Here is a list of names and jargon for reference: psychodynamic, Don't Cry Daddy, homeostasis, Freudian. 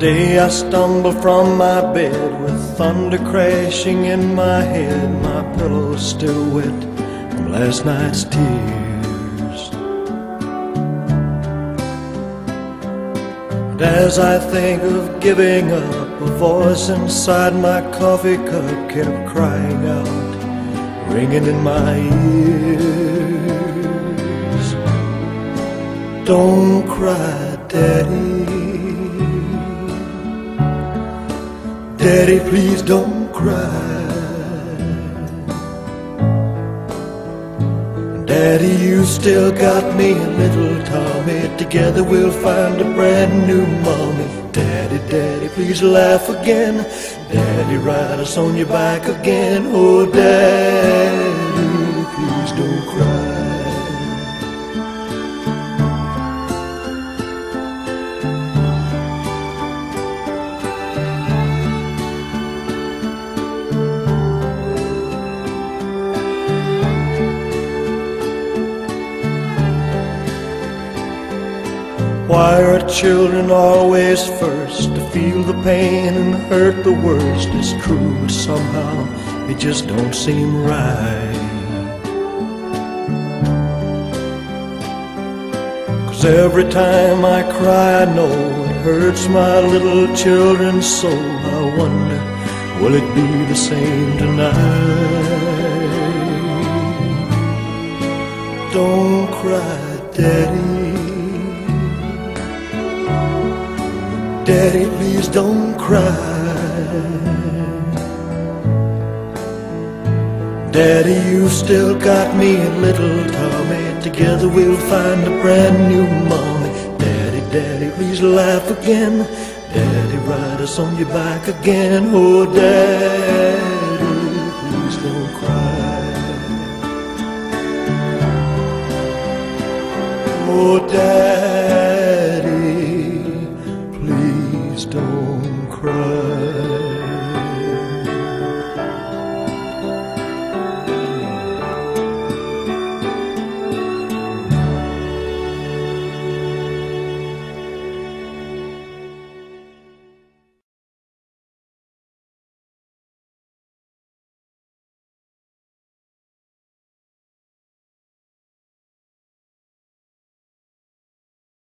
Today I stumble from my bed with thunder crashing in my head. My pillow's still wet from last night's tears. And as I think of giving up, a voice inside my coffee cup kept crying out, ringing in my ears. Don't cry, Daddy. Daddy, please don't cry. Daddy, you still got me and little Tommy. Together we'll find a brand new mommy. Daddy, Daddy, please laugh again. Daddy, ride us on your bike again. Oh, Daddy, please don't cry. Why are children always first to feel the pain and hurt the worst? It's cruel, but somehow it just don't seem right. 'Cause every time I cry, I know it hurts my little children's soul. I wonder, will it be the same tonight? Don't cry, Daddy. Daddy, please don't cry. Daddy, you've still got me and little Tommy. Together we'll find a brand new mommy. Daddy, Daddy, please laugh again. Daddy, ride us on your bike again. Oh, Daddy, please don't cry. Oh, Daddy, don't cry.